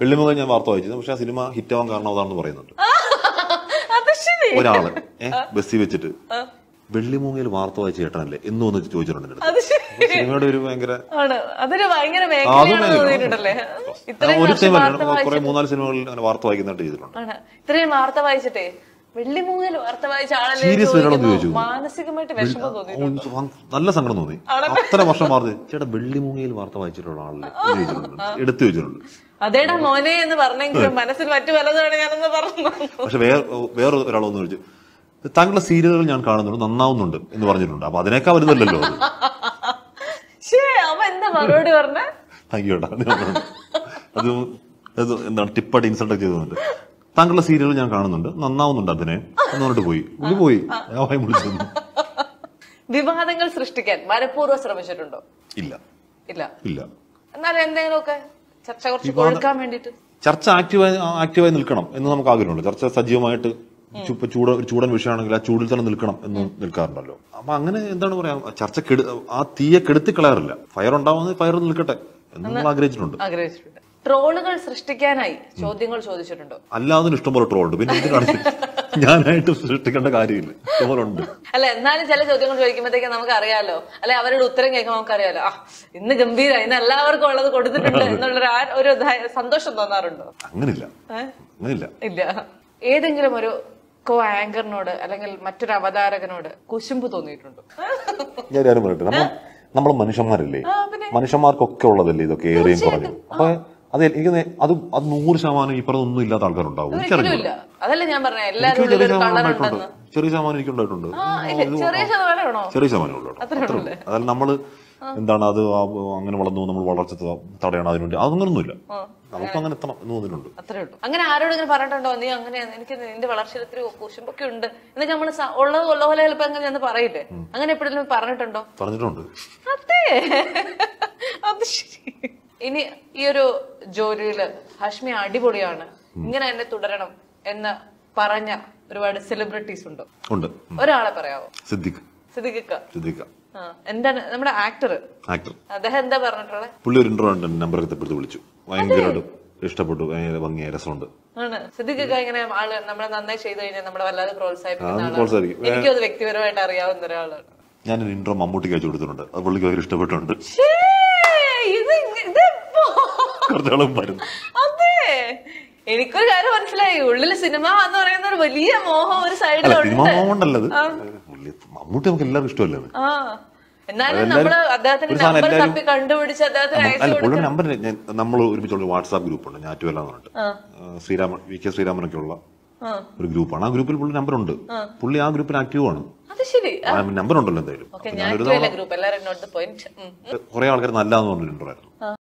വെള്ളിമുഖം ഞാൻ വാർത്ത വായിച്ചിരുന്നു. പക്ഷെ ആ സിനിമ ഹിറ്റാവാൻ കാരണം അതാണെന്ന് പറയുന്നുണ്ട് ഒരാള്. ബസ്സിൽ വെച്ചിട്ട് വെള്ളിമൂങ്ങയിൽ വാർത്ത വായിച്ച ചേട്ടനല്ലേ എന്ന് വന്നിട്ട് ചോദിച്ചിട്ടുണ്ട്. സിനിമയുടെ ഒരു ഭയങ്കര കുറെ മൂന്നാല് സിനിമകളിൽ അങ്ങനെ വാർത്ത വായിക്കുന്നതായിട്ട് ചെയ്തിട്ടുണ്ട്. ഇത്രയും വാർത്ത വായിച്ചിട്ടേ വെള്ളിമൂങ്ങയിൽ വാർത്ത വായിച്ച ആളല്ലേ മാനസികമായിട്ട് വിഷമം തോന്നി, നല്ല സങ്കടം തോന്നി. അത്ര വർഷം വാർത്ത ചേട്ടാ വെള്ളിമൂങ്ങയിൽ വാർത്ത വായിച്ചിട്ടുള്ള ആളല്ലേ എടുത്തു ചോദിച്ചിട്ടുണ്ട്. അതേടാ മോനെ എന്ന് പറഞ്ഞെങ്കിലും മനസ്സിൽ മറ്റു പലതാണ് ഞാനെന്ന് പറഞ്ഞു. പക്ഷെ വേറൊരാളൊന്ന് ചോദിച്ചു താങ്കളുടെ സീരിയലുകൾ ഞാൻ കാണുന്നുണ്ട് നന്നാവുന്നുണ്ട് എന്ന് പറഞ്ഞിട്ടുണ്ട്. അപ്പൊ അതിനേക്കാ വരുന്നില്ലല്ലോ. അവൻ എന്താ മറുപടി പറഞ്ഞ അയ്യോടാ അത് എന്താണ് ടിപ്പായിട്ട് ഇൻസൾട്ടൊക്കെ ചെയ്തോണ്ട് താങ്കളുടെ സീരിയലുകൾ ഞാൻ കാണുന്നുണ്ട് നന്നാവുന്നുണ്ട് അതിനെ എന്ന് പറഞ്ഞിട്ട് പോയി. ഉള്ളി പോയി വിളിച്ചു. വിവാദങ്ങൾ സൃഷ്ടിക്കാൻ മനഃപൂർവ്വം ശ്രമിച്ചിട്ടുണ്ടോ? ഇല്ല ഇല്ല ഇല്ല. എന്നാലും എന്തെങ്കിലുമൊക്കെ ചർച്ച കുറച്ച് കൊടുക്കാൻ വേണ്ടിട്ട് ചർച്ച ആക്റ്റീവായി നിൽക്കണം എന്ന് നമുക്ക് ആഗ്രഹമുണ്ട്. ചർച്ച സജീവമായിട്ട് ചൂടൻ വിഷയമാണെങ്കിൽ ആ ചൂടിൽ തന്നെ നിൽക്കണം എന്ന് നിൽക്കാറുണ്ടല്ലോ. അപ്പൊ അങ്ങനെ എന്താണ് പറയാ ചർച്ച ആ തീയെ കെടുത്തി കളയാറില്ല. ഫയർ ഉണ്ടാവുന്നത് ഫയർ നിൽക്കട്ടെ എന്ന് ആഗ്രഹിച്ചിട്ടുണ്ട്. ട്രോളുകൾ സൃഷ്ടിക്കാനായി ചോദ്യങ്ങൾ ചോദിച്ചിട്ടുണ്ടോ? അല്ലാതെ ഇഷ്ടംപോലെ ട്രോളുണ്ട്. പിന്നെ ഞാനായിട്ട് സൃഷ്ടിക്കേണ്ട കാര്യമില്ല, ഇഷ്ടംപോലെ ഉണ്ട്. അല്ല എന്നാലും ചില ചോദ്യങ്ങൾ ചോദിക്കുമ്പോഴത്തേക്ക് നമുക്ക് അറിയാലോ, അല്ലെ അവരുടെ ഉത്തരം കേൾക്കുമ്പോൾ നമുക്ക് അറിയാലോ ആ ഇന്ന് ഗംഭീര ഇന്ന് എല്ലാവർക്കും ഉള്ളത് കൊടുത്തിട്ടുണ്ട് എന്നുള്ള ഒരു സന്തോഷം തോന്നാറുണ്ടോ? അങ്ങനില്ല അങ്ങനില്ല ഇല്ല. ഏതെങ്കിലും ഒരു കോ ആങ്കറിനോട് അല്ലെങ്കിൽ മറ്റൊരു അവതാരകനോട് കുശുമ്പ് തോന്നിയിട്ടുണ്ടോ? ഞാൻ കാര്യം പറയട്ടെ, നമ്മൾ മനുഷ്യന്മാരല്ലേ, മനുഷ്യന്മാർക്കൊക്കെ ഉള്ളതല്ലേ ഇതൊക്കെ ഏറിയും കുറഞ്ഞു. അപ്പൊ അത് എനിക്ക് അത് 100% ഈ പറഞ്ഞൊന്നും ഇല്ലാത്ത ആൾക്കാരുണ്ടാവും. ചെറിയ ശതമാനം എനിക്കുണ്ടായിട്ടുണ്ട്. ചെറിയ ശതമാനമുള്ള അതായത് നമ്മള് എന്താണ് അത് അങ്ങനെ വളർന്നു നമ്മൾ വളർച്ച തടയണം അതിനുവേണ്ടി അതൊന്നുമില്ല. നമുക്ക് അങ്ങനെ എത്തണം എന്ന് തോന്നിയിട്ടുണ്ട്. അത്രേ ഉള്ളൂ. അങ്ങനെ ആരോടെങ്കിലും പറഞ്ഞിട്ടുണ്ടോ നീ അങ്ങനെയാണ് എനിക്ക് നിന്റെ വളർച്ചയിൽ ഒത്തിരി കുശുമ്പൊക്കെ ഉണ്ട് എന്നൊക്കെ നമ്മള് ഉള്ളത് ഉള്ള പോലെ ചിലപ്പോ അങ്ങനെ പറയില്ലേ? അങ്ങനെ എപ്പോഴെങ്കിലും പറഞ്ഞിട്ടുണ്ടോ? പറഞ്ഞിട്ടുണ്ട്. അതെ അത് ശരി. ഇനി ഈ ഒരു ജോലിയില് ഹാഷ്മി അടിപൊളിയാണ് ഇങ്ങനെ എന്നെ തുടരണം എന്ന് പറഞ്ഞ ഒരുപാട് സെലിബ്രിറ്റീസ് ഉണ്ടോ? ഉണ്ട്. ഒരാളെ പറയാമോ? സിദ്ദിഖ്. സിദ്ദിഖ് എന്താണ് നമ്മുടെ ആക്ടർ അദ്ദേഹം എന്താ പറഞ്ഞിട്ടുള്ളത്? പുള്ളി ഒരു ഇൻട്രോ നമ്പർ വിളിച്ചു, ഭയങ്കരമായിട്ട് ഇഷ്ടപ്പെട്ടു, ഭയങ്കര ഭംഗിയായ രസമുണ്ട്. ആണ് സിദ്ദിഖ് ഇങ്ങനെ ആള് നമ്മളെ നന്നായി ചെയ്തു കഴിഞ്ഞാൽ നമ്മളെ വല്ലാതെ പ്രോത്സാഹിപ്പിക്കും. എനിക്കത് വ്യക്തിപരമായിട്ട് അറിയാവുന്ന ഒരാളാണ്. ഞാനൊരു ഇൻട്രോ മമ്മൂട്ടിക്ക് അയച്ചു കൊടുത്തിട്ടുണ്ട്, അത് പുള്ളിക്ക് ഭയങ്കര ഇഷ്ടപ്പെട്ടുണ്ട്. അതെ എനിക്കൊരു കാര്യം മനസ്സിലായി, ഉള്ളിൽ സിനിമ എന്ന് പറയുന്ന ഒരു വലിയ മോഹം ഒരു സൈഡിലുണ്ട്. മമ്മൂട്ടി നമുക്ക് എല്ലാവർക്കും ഇഷ്ടമല്ലേ? എന്നാലും നമ്മള് അദ്ദേഹത്തിന്റെ നമ്പർ തപ്പി കണ്ടുപിടിച്ച് അദ്ദേഹത്തിന് നമ്പർ നമ്മൾ ഒരുമിച്ചുള്ള വാട്സാപ്പ് ഗ്രൂപ്പുണ്ട് ഞാറ്റുവേല എന്ന് പറഞ്ഞിട്ട്, ശ്രീരാമൻ വി കെ ശ്രീരാമനൊക്കെ ഉള്ള ഒരു ഗ്രൂപ്പാണ്. ആ ഗ്രൂപ്പിൽ പുള്ളി നമ്പർ ഉണ്ട്, പുള്ളി ആ ഗ്രൂപ്പിൽ ആക്റ്റീവ് ആണ്. നമ്പർ ഉണ്ടല്ലോ എന്തായാലും. കൊറേ ആൾക്കാർ നല്ലതെന്ന് പറഞ്ഞിട്ടുണ്ടായിരുന്നു.